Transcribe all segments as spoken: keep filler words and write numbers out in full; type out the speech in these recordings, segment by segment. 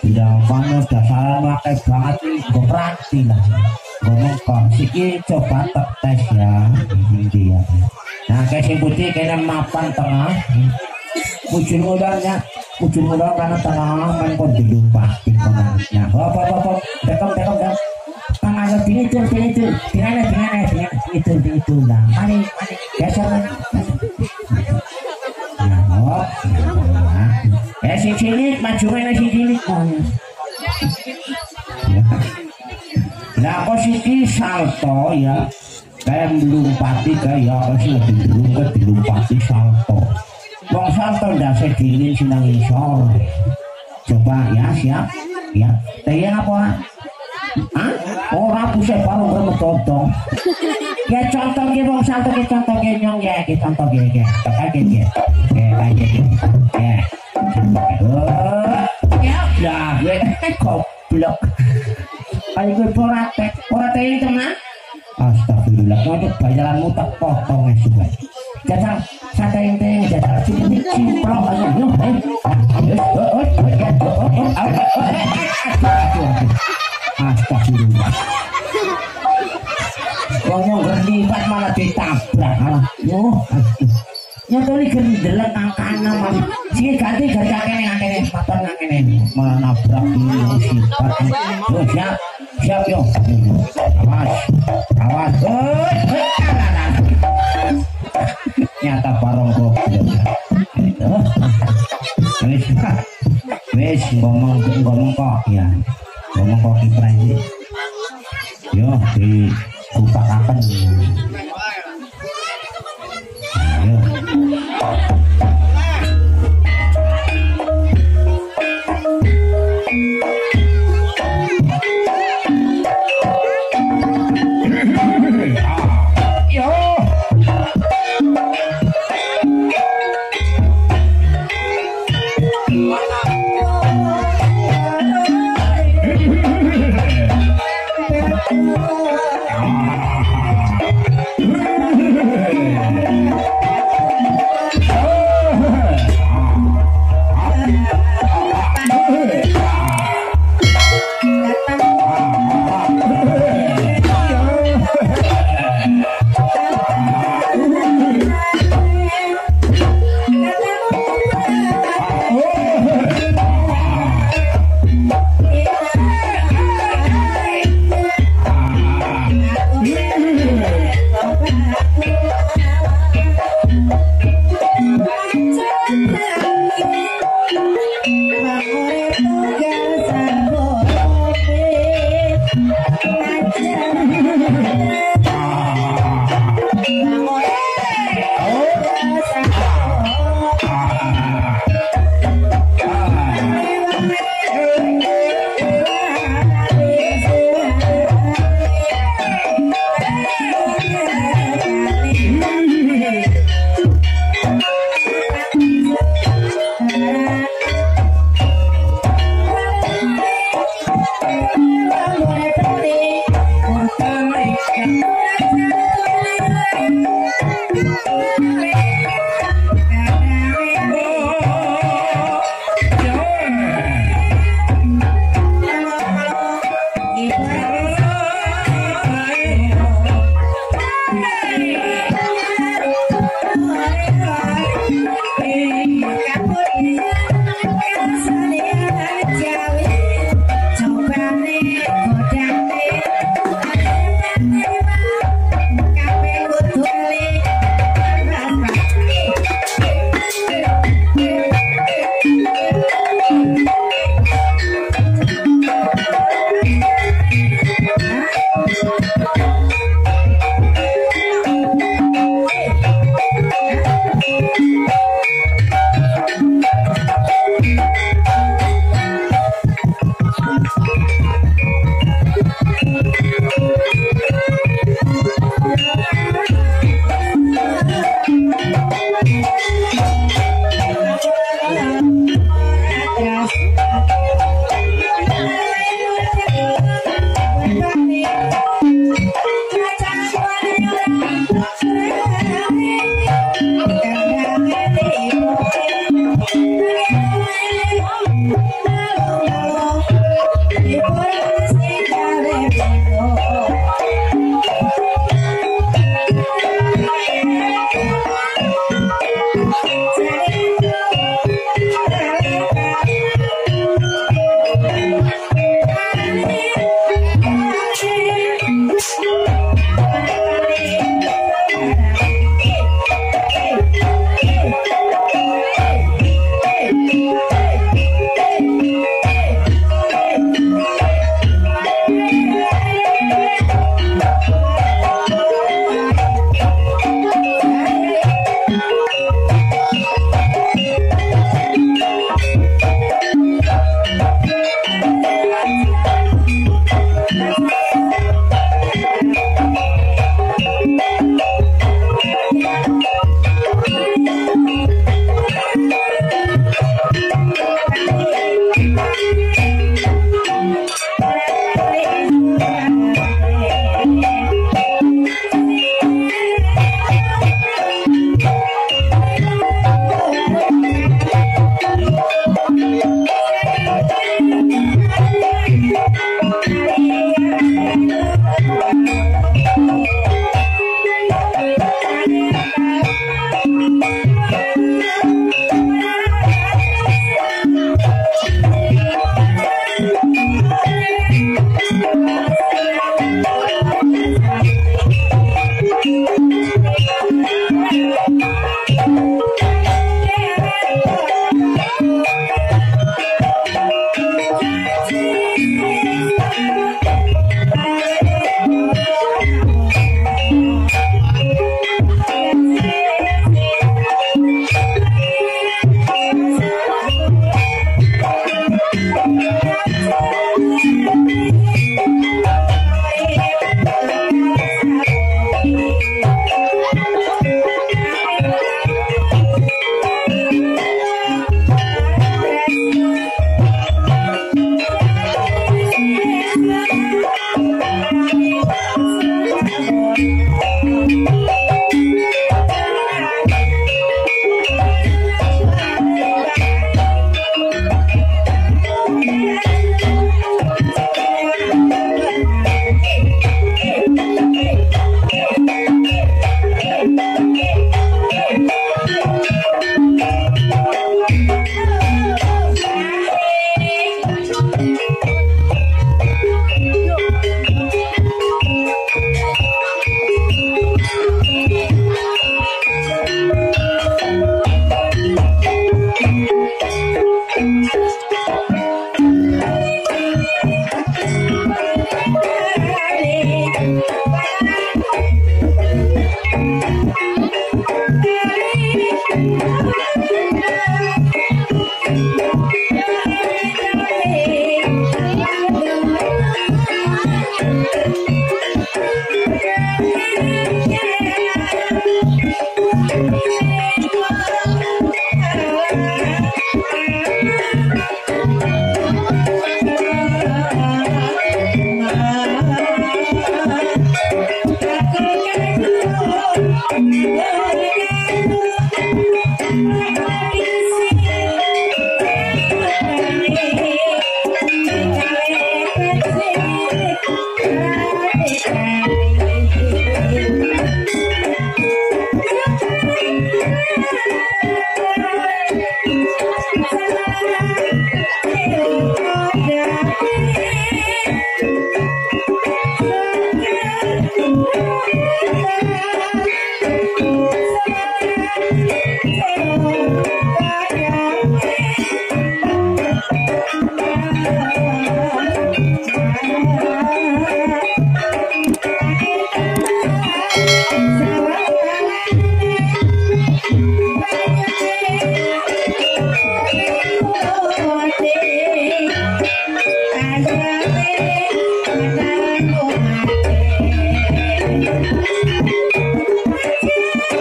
Udah panas, udah salah pakai banget, gue peranti lah. Ano pa? Sige, tsopa, tapta siya. Hindi yan. Nakasibuti kayo ng mapang tanga. Pusin mo daw niya. Pusin mo daw ka ng tanga. Man ko dilupa. Tingnan niya. Hop, hop, hop, hop. Dekam, dekam, dekam. Pangasap, pinitul, pinitul. Tingnan na, tingnan na, tingnan. Pinitul, pinitul na. Mani, mani. Kesa man. Hop. Eh, si Silit. Matsumay na si Silit. Nah, posisi salto ya, kayak melumpati kayak sih lebih dulu dilumpati salto. Bang salto udah segini senang isor. Coba ya siap, ya. Tanya apa? Ah, orang pusat baru bermetodong. Ya contoh ke bang salto ke contoh ke nyong ya ke contoh ke ke tak ke ke ke aja ke ke. Ya dah, goblok. Ay, gue poratek. Poratek ini teman? Astagfirullah. Waduh, bayaran mutak potong ya, subay. Jajang, sakain teh, jajang. Ciplok, ciplok, ayo. Astagfirullah. Konyong berlipat malah ditabrak. Aduh, aduh. Nyatoli gendelan angkana mali. Sige ganti gacangin angkene papan angkene malah nabrak ini sifat. Terus siap, siap yo. Awas, awas. Nyata parong kok. Wes, wes ngomong ngomong kok ya. Ngomong kok kiprane. Yo di kupak akan. Bye.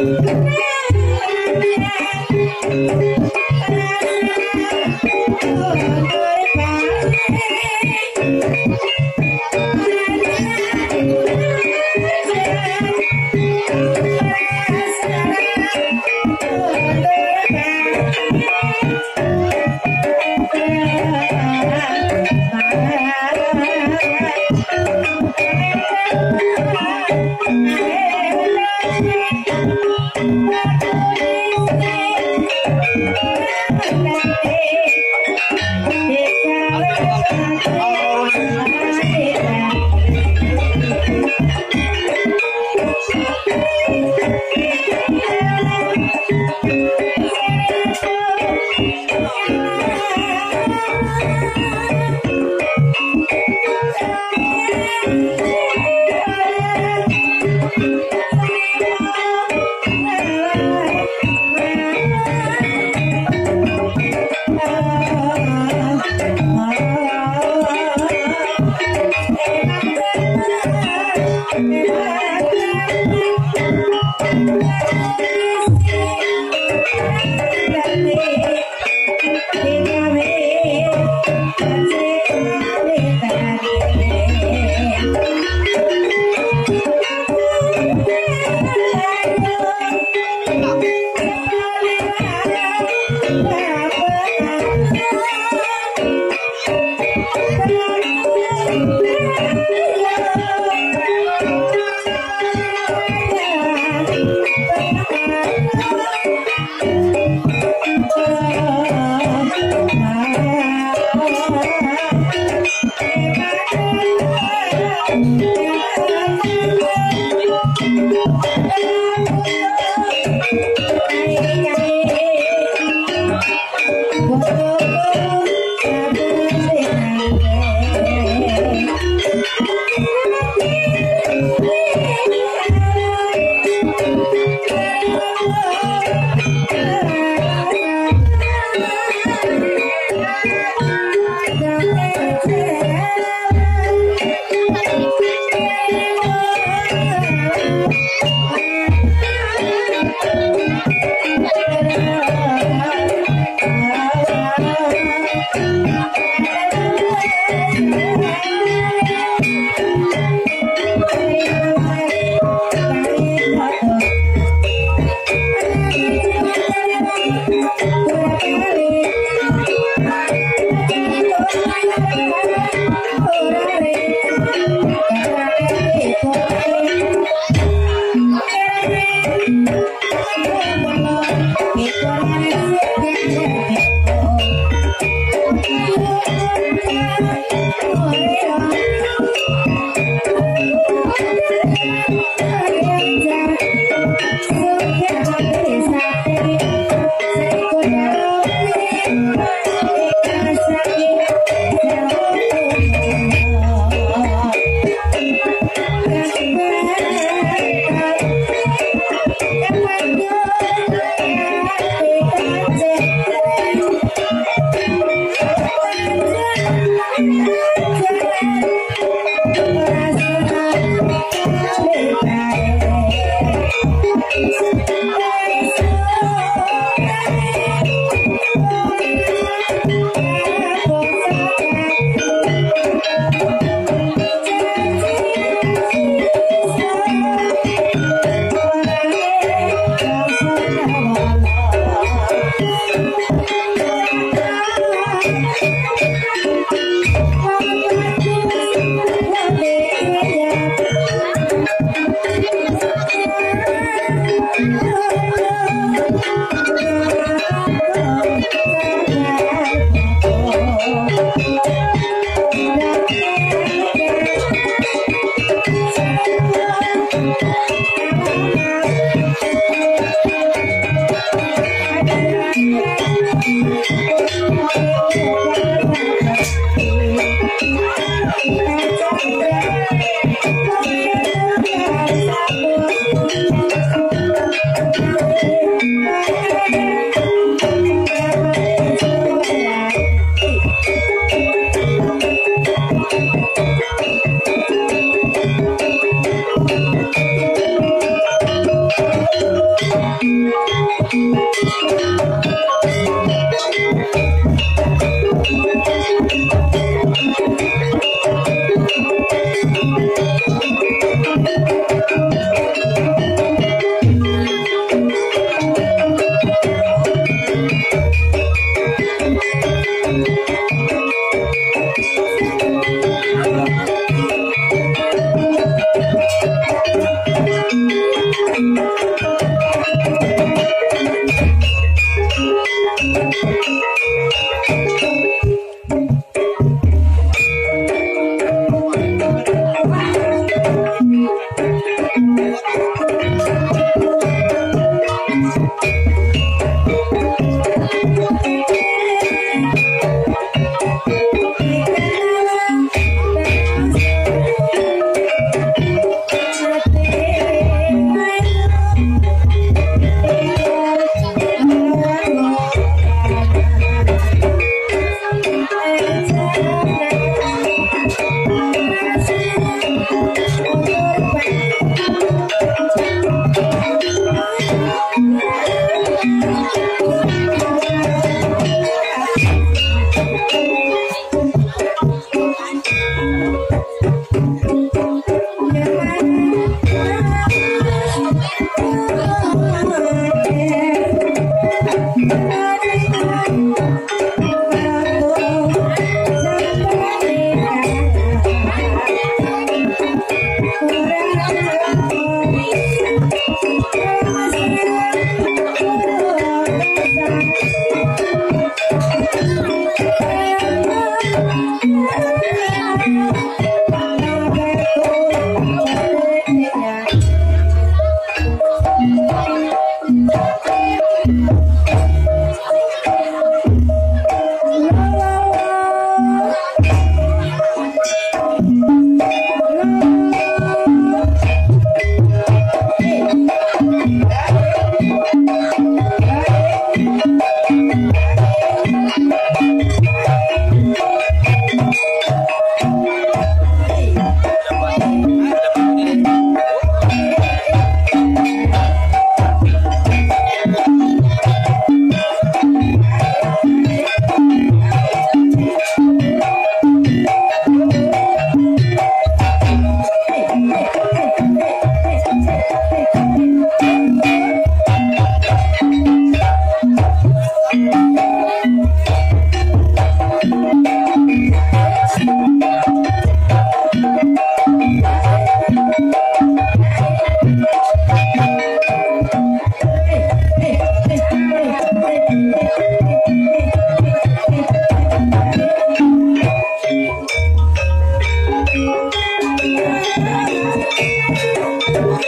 I'm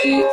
Yeah.